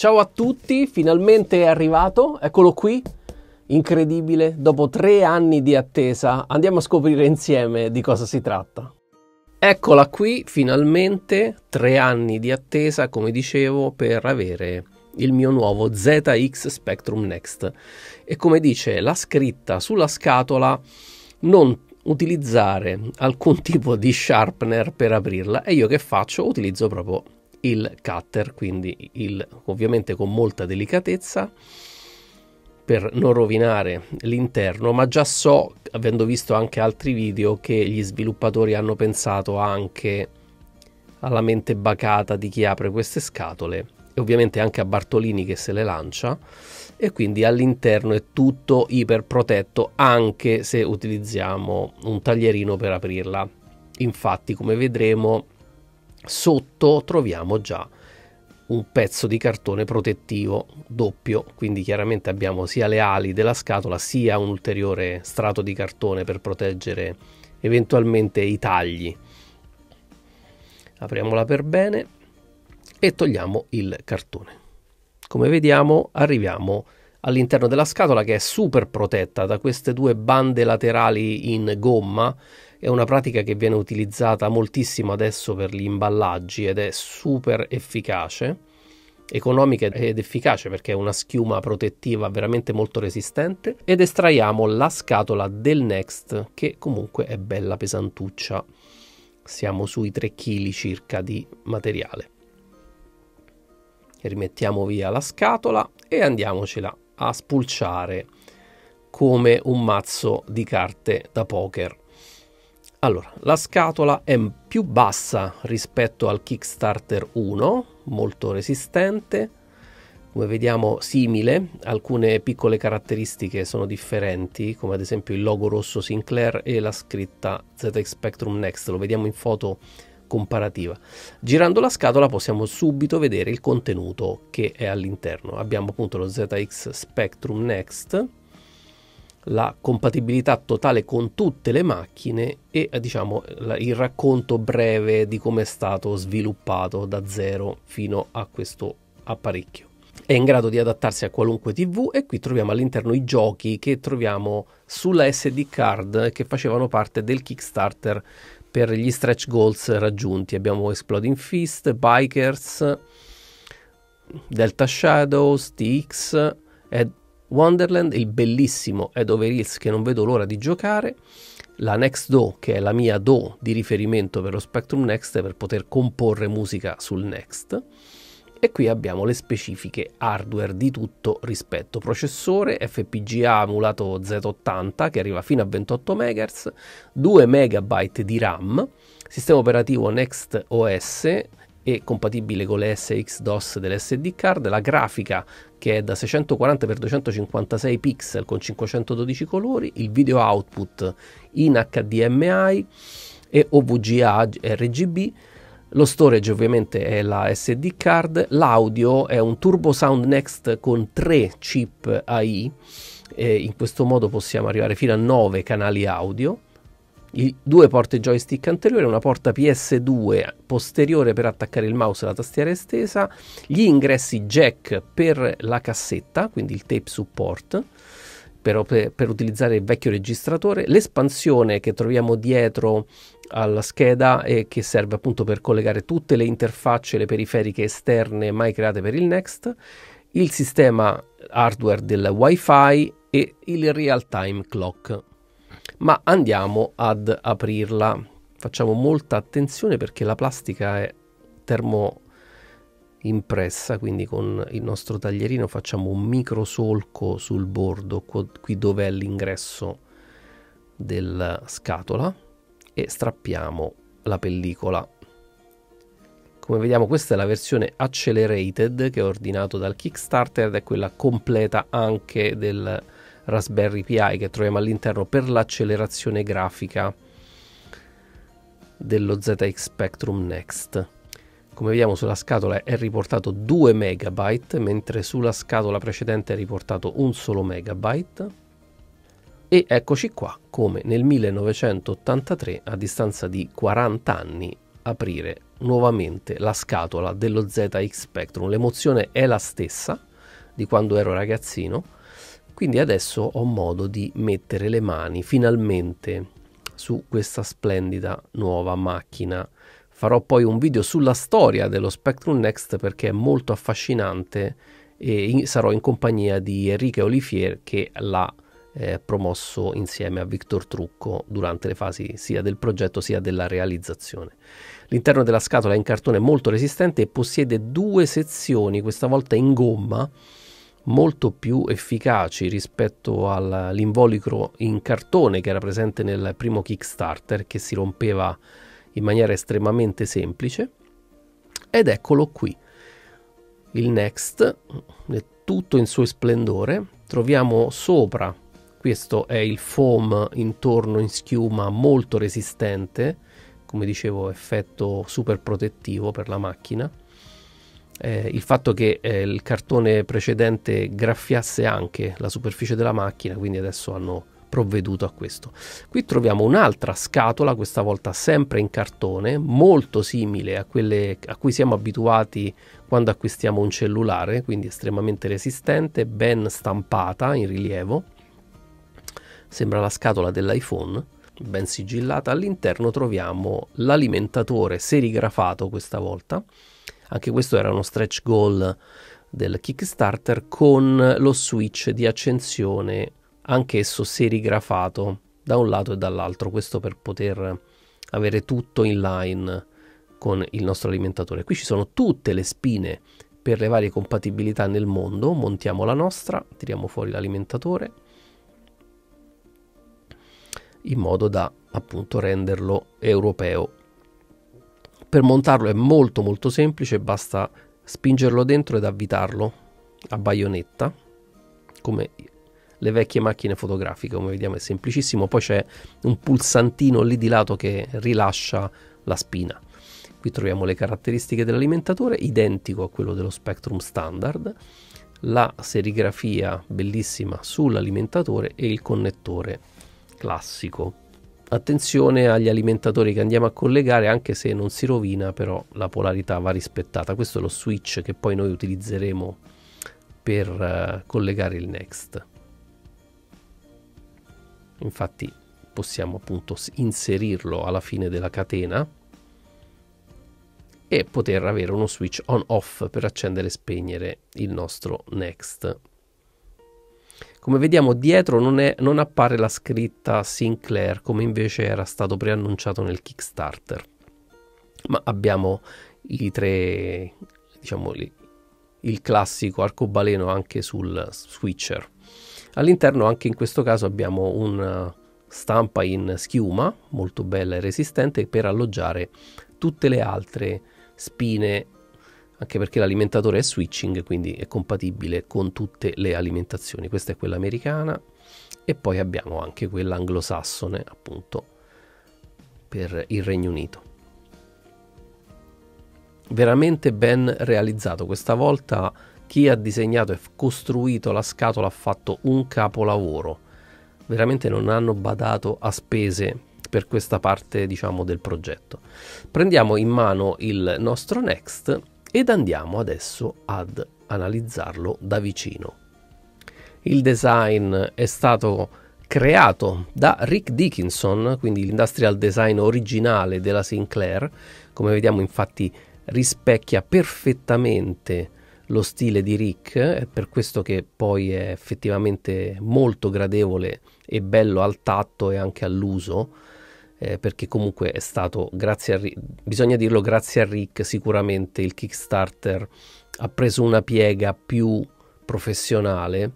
Ciao a tutti, finalmente è arrivato, eccolo qui, incredibile, dopo 3 anni di attesa. Andiamo a scoprire insieme di cosa si tratta. Eccola qui, finalmente, 3 anni di attesa, come dicevo, per avere il mio nuovo ZX Spectrum Next. E come dice la scritta sulla scatola, non utilizzare alcun tipo di sharpener per aprirla. E io che faccio? Utilizzo proprio il cutter, quindi ovviamente con molta delicatezza per non rovinare l'interno, ma già so, avendo visto anche altri video, che gli sviluppatori hanno pensato anche alla mente bacata di chi apre queste scatole e ovviamente anche a Bartolini che se le lancia, e quindi all'interno è tutto iper protetto anche se utilizziamo un taglierino per aprirla. Infatti, come vedremo, sotto troviamo già un pezzo di cartone protettivo doppio, quindi chiaramente abbiamo sia le ali della scatola sia un ulteriore strato di cartone per proteggere eventualmente i tagli. Apriamola per bene e togliamo il cartone. Come vediamo, arriviamo all'interno della scatola, che è super protetta da queste 2 bande laterali in gomma. È una pratica che viene utilizzata moltissimo adesso per gli imballaggi ed è super efficace, economica ed efficace, perché è una schiuma protettiva veramente molto resistente. Ed estraiamo la scatola del Next, che comunque è bella pesantuccia, siamo sui 3 kg circa di materiale. Rimettiamo via la scatola e andiamocela a spulciare come un mazzo di carte da poker. Allora, la scatola è più bassa rispetto al Kickstarter 1, molto resistente, come vediamo simile, alcune piccole caratteristiche sono differenti, come ad esempio il logo rosso Sinclair e la scritta ZX Spectrum Next, lo vediamo in foto comparativa. Girando la scatola possiamo subito vedere il contenuto che è all'interno. Abbiamo appunto lo ZX Spectrum Next, la compatibilità totale con tutte le macchine e, diciamo, il racconto breve di come è stato sviluppato da zero fino a questo apparecchio. È in grado di adattarsi a qualunque TV e qui troviamo all'interno i giochi che troviamo sulla SD card, che facevano parte del Kickstarter per gli stretch goals raggiunti. Abbiamo Exploding Fist, Bikers, Delta Shadows, TX, Wonderland, il bellissimo Head of Ears che non vedo l'ora di giocare, la Next Do, che è la mia Do di riferimento per lo Spectrum Next per poter comporre musica sul Next, e qui abbiamo le specifiche hardware di tutto rispetto: processore FPGA emulato Z80 che arriva fino a 28 MHz, 2 MB di RAM, sistema operativo Next OS e compatibile con le SX DOS dell'SD card, la grafica che è da 640x256 pixel con 512 colori, il video output in HDMI e OVGA RGB, lo storage ovviamente è la SD card, l'audio è un Turbo Sound Next con 3 chip AI e in questo modo possiamo arrivare fino a 9 canali audio, i 2 porte joystick anteriore, una porta PS2 posteriore per attaccare il mouse alla tastiera estesa, gli ingressi jack per la cassetta, quindi il tape support per utilizzare il vecchio registratore, l'espansione che troviamo dietro alla scheda e che serve appunto per collegare tutte le interfacce e le periferiche esterne mai create per il Next, il sistema hardware del Wi-Fi e il real-time clock. Ma andiamo ad aprirla, facciamo molta attenzione perché la plastica è termoimpressa, quindi con il nostro taglierino facciamo un micro solco sul bordo qui dove è l'ingresso della scatola e strappiamo la pellicola. Come vediamo, questa è la versione accelerated che ho ordinato dal Kickstarter ed è quella completa anche del Raspberry Pi che troviamo all'interno per l'accelerazione grafica dello ZX Spectrum Next. Come vediamo, sulla scatola è riportato 2 megabyte, mentre sulla scatola precedente è riportato un solo megabyte. E eccoci qua, come nel 1983, a distanza di 40 anni, aprire nuovamente la scatola dello ZX Spectrum. L'emozione è la stessa di quando ero ragazzino, quindi adesso ho modo di mettere le mani finalmente su questa splendida nuova macchina. Farò poi un video sulla storia dello Spectrum Next perché è molto affascinante e sarò in compagnia di Enrique Olifier che l'ha promosso insieme a Victor Trucco durante le fasi sia del progetto sia della realizzazione. L'interno della scatola è in cartone molto resistente e possiede due sezioni, questa volta in gomma, molto più efficaci rispetto all'involucro in cartone che era presente nel primo Kickstarter, che si rompeva in maniera estremamente semplice. Ed eccolo qui il Next tutto in suo splendore. Troviamo sopra, questo è il foam intorno in schiuma molto resistente, come dicevo effetto super protettivo per la macchina. Il fatto che il cartone precedente graffiasse anche la superficie della macchina, quindi adesso hanno provveduto a questo. Qui troviamo un'altra scatola, questa volta sempre in cartone, molto simile a quelle a cui siamo abituati quando acquistiamo un cellulare, quindi estremamente resistente, ben stampata in rilievo, sembra la scatola dell'iPhone, ben sigillata. All'interno troviamo l'alimentatore serigrafato questa volta. Anche questo era uno stretch goal del Kickstarter, con lo switch di accensione anch'esso serigrafato da un lato e dall'altro, questo per poter avere tutto in line con il nostro alimentatore. Qui ci sono tutte le spine per le varie compatibilità nel mondo. Montiamo la nostra, tiriamo fuori l'alimentatore in modo da appunto renderlo europeo. Per montarlo è molto molto semplice, basta spingerlo dentro ed avvitarlo a baionetta come le vecchie macchine fotografiche, come vediamo è semplicissimo. Poi c'è un pulsantino lì di lato che rilascia la spina. Qui troviamo le caratteristiche dell'alimentatore, identico a quello dello Spectrum standard, la serigrafia bellissima sull'alimentatore e il connettore classico. Attenzione agli alimentatori che andiamo a collegare, anche se non si rovina, però la polarità va rispettata. Questo è lo switch che poi noi utilizzeremo per collegare il Next. Infatti possiamo appunto inserirlo alla fine della catena e poter avere uno switch on off per accendere e spegnere il nostro Next. Come vediamo dietro non appare la scritta Sinclair come invece era stato preannunciato nel Kickstarter, ma abbiamo i tre, diciamo, il classico arcobaleno anche sul switcher. All'interno anche in questo caso abbiamo una stampa in schiuma molto bella e resistente per alloggiare tutte le altre spine, anche perché l'alimentatore è switching, quindi è compatibile con tutte le alimentazioni. Questa è quella americana e poi abbiamo anche quella anglosassone appunto per il Regno Unito. Veramente ben realizzato questa volta. Chi ha disegnato e costruito la scatola ha fatto un capolavoro, veramente non hanno badato a spese per questa parte, diciamo, del progetto. Prendiamo in mano il nostro Next ed andiamo adesso ad analizzarlo da vicino. Il design è stato creato da Rick Dickinson, quindi l'industrial design originale della Sinclair. Come vediamo infatti rispecchia perfettamente lo stile di Rick, è per questo che poi è effettivamente molto gradevole e bello al tatto e anche all'uso, perché comunque è stato, grazie a Rick, bisogna dirlo, grazie a Rick sicuramente il Kickstarter ha preso una piega più professionale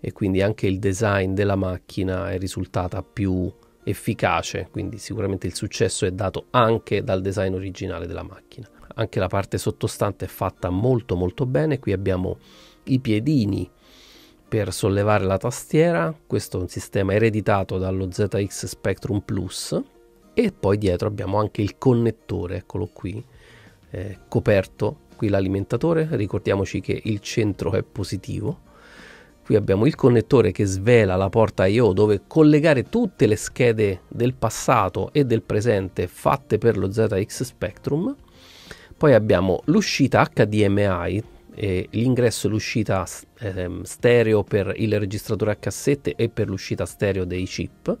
e quindi anche il design della macchina è risultata più efficace, quindi sicuramente il successo è dato anche dal design originale della macchina. Anche la parte sottostante è fatta molto molto bene. Qui abbiamo i piedini per sollevare la tastiera, questo è un sistema ereditato dallo ZX Spectrum Plus, e poi dietro abbiamo anche il connettore, eccolo qui, coperto, qui l'alimentatore, ricordiamoci che il centro è positivo. Qui abbiamo il connettore che svela la porta I/O dove collegare tutte le schede del passato e del presente fatte per lo ZX Spectrum. Poi abbiamo l'uscita HDMI, l'ingresso e l'uscita stereo per il registratore a cassette e per l'uscita stereo dei chip,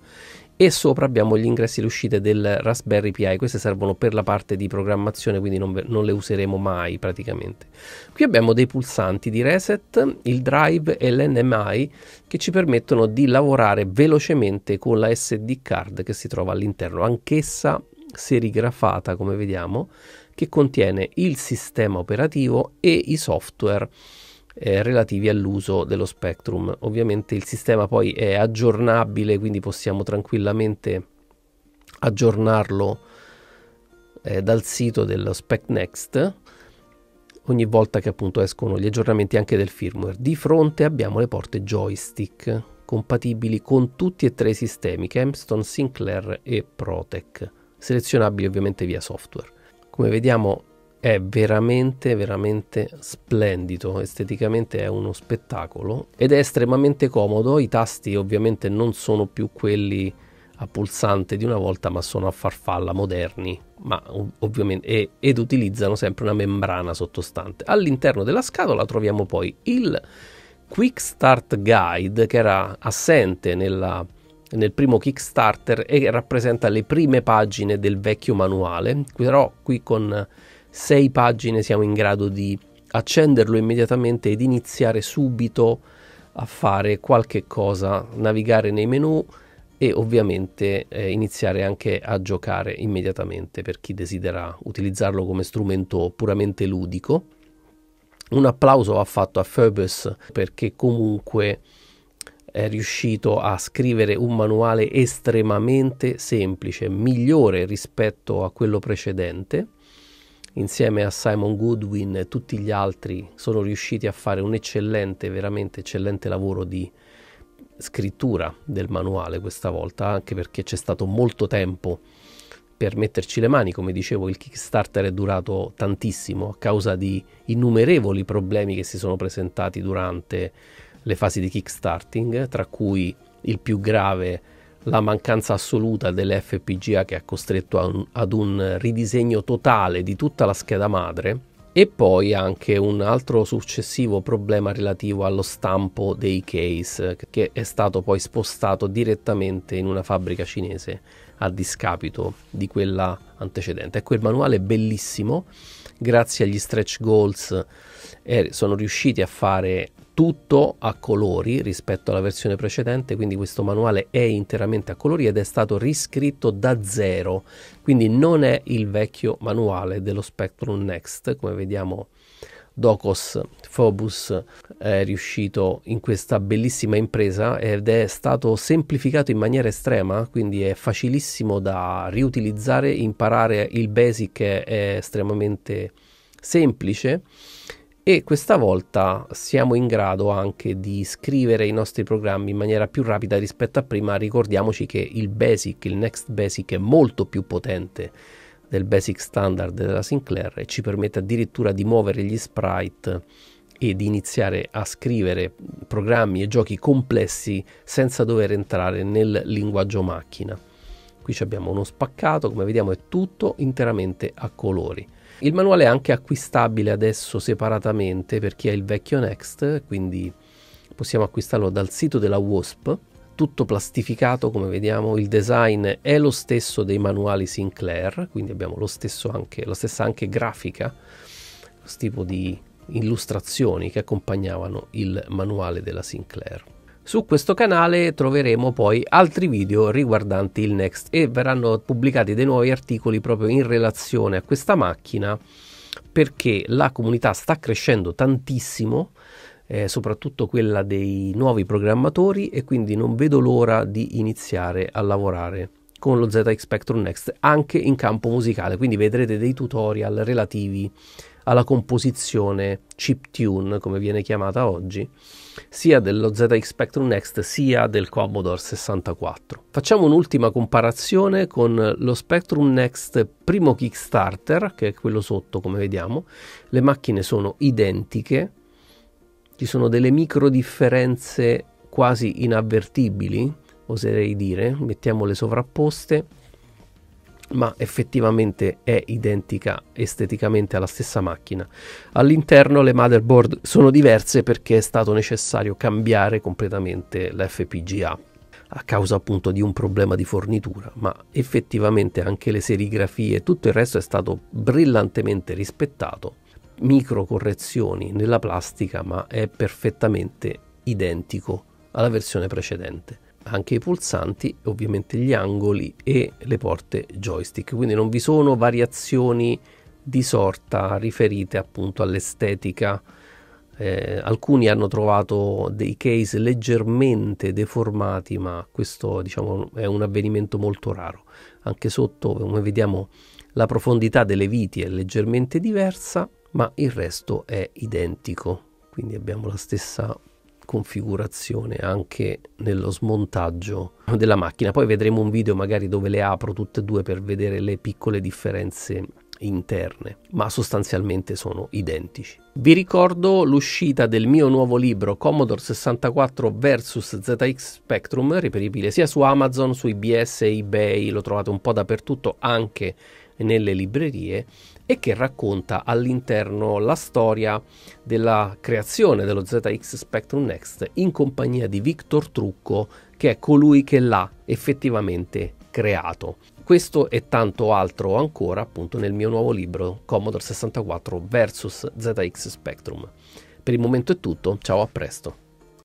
e sopra abbiamo gli ingressi e le uscite del Raspberry Pi. Queste servono per la parte di programmazione, quindi non le useremo mai praticamente. Qui abbiamo dei pulsanti di reset, il drive e l'NMI che ci permettono di lavorare velocemente con la SD card che si trova all'interno, anch'essa serigrafata come vediamo, che contiene il sistema operativo e i software relativi all'uso dello Spectrum. Ovviamente il sistema poi è aggiornabile, quindi possiamo tranquillamente aggiornarlo dal sito dello Spec Next ogni volta che appunto escono gli aggiornamenti anche del firmware. Di fronte abbiamo le porte joystick compatibili con tutti e tre i sistemi Kempston, Sinclair e Protec, selezionabili ovviamente via software. Come vediamo è veramente splendido, esteticamente è uno spettacolo ed è estremamente comodo. I tasti ovviamente non sono più quelli a pulsante di una volta, ma sono a farfalla, moderni, ma ovviamente ed utilizzano sempre una membrana sottostante. All'interno della scatola troviamo poi il Quick Start Guide, che era assente nel primo Kickstarter e rappresenta le prime pagine del vecchio manuale, però qui con 6 pagine siamo in grado di accenderlo immediatamente ed iniziare subito a fare qualche cosa, navigare nei menu e ovviamente iniziare anche a giocare immediatamente per chi desidera utilizzarlo come strumento puramente ludico. Un applauso va fatto a Phoebus perché comunque è riuscito a scrivere un manuale estremamente semplice, migliore rispetto a quello precedente. Insieme a Simon Goodwin e tutti gli altri sono riusciti a fare un eccellente, veramente eccellente lavoro di scrittura del manuale questa volta, anche perché c'è stato molto tempo per metterci le mani. Come dicevo, il Kickstarter è durato tantissimo a causa di innumerevoli problemi che si sono presentati durante le fasi di kickstarting, tra cui il più grave, la mancanza assoluta delle FPGA, che ha costretto ad un ridisegno totale di tutta la scheda madre, e poi anche un altro successivo problema relativo allo stampo dei case, che è stato poi spostato direttamente in una fabbrica cinese a discapito di quella antecedente. Ecco, il manuale è bellissimo, grazie agli stretch goals sono riusciti a fare tutto a colori rispetto alla versione precedente, quindi questo manuale è interamente a colori ed è stato riscritto da zero, quindi non è il vecchio manuale dello Spectrum Next. Come vediamo, Docos Phobus è riuscito in questa bellissima impresa ed è stato semplificato in maniera estrema, quindi è facilissimo da riutilizzare, imparare il basic è estremamente semplice. E questa volta siamo in grado anche di scrivere i nostri programmi in maniera più rapida rispetto a prima. Ricordiamoci che il Basic, il Next Basic, è molto più potente del Basic Standard della Sinclair e ci permette addirittura di muovere gli sprite e di iniziare a scrivere programmi e giochi complessi senza dover entrare nel linguaggio macchina. Qui abbiamo uno spaccato, come vediamo è tutto interamente a colori. Il manuale è anche acquistabile adesso separatamente per chi ha il vecchio Next, quindi possiamo acquistarlo dal sito della Wasp, tutto plastificato come vediamo. Il design è lo stesso dei manuali Sinclair, quindi abbiamo la stessa grafica, lo tipo di illustrazioni che accompagnavano il manuale della Sinclair. Su questo canale troveremo poi altri video riguardanti il Next e verranno pubblicati dei nuovi articoli proprio in relazione a questa macchina, perché la comunità sta crescendo tantissimo, soprattutto quella dei nuovi programmatori, e quindi non vedo l'ora di iniziare a lavorare con lo ZX Spectrum Next anche in campo musicale. Quindi vedrete dei tutorial relativi alla composizione chiptune, come viene chiamata oggi, sia dello ZX Spectrum Next sia del Commodore 64. Facciamo un'ultima comparazione con lo Spectrum Next primo Kickstarter, che è quello sotto come vediamo. Le macchine sono identiche, ci sono delle micro differenze quasi inavvertibili, oserei dire, mettiamole sovrapposte. ma effettivamente è identica esteticamente alla stessa macchina. All'interno le motherboard sono diverse perché è stato necessario cambiare completamente l'FPGA a causa appunto di un problema di fornitura, ma effettivamente anche le serigrafie e tutto il resto è stato brillantemente rispettato. Micro correzioni nella plastica, ma è perfettamente identico alla versione precedente. Anche i pulsanti, ovviamente gli angoli e le porte joystick, quindi non vi sono variazioni di sorta riferite appunto all'estetica. Alcuni hanno trovato dei case leggermente deformati, ma questo diciamo è un avvenimento molto raro. Anche sotto, come vediamo, la profondità delle viti è leggermente diversa, ma il resto è identico, quindi abbiamo la stessa configurazione anche nello smontaggio della macchina. Poi vedremo un video magari dove le apro tutte e due per vedere le piccole differenze interne, ma sostanzialmente sono identici. Vi ricordo l'uscita del mio nuovo libro Commodore 64 vs ZX Spectrum, reperibile sia su Amazon, su IBS, eBay, lo trovate un po' dappertutto, anche nelle librerie, e che racconta all'interno la storia della creazione dello ZX Spectrum Next in compagnia di Victor Trucco, che è colui che l'ha effettivamente creato. Questo e tanto altro ancora appunto nel mio nuovo libro Commodore 64 vs ZX Spectrum. Per il momento è tutto, ciao, a presto.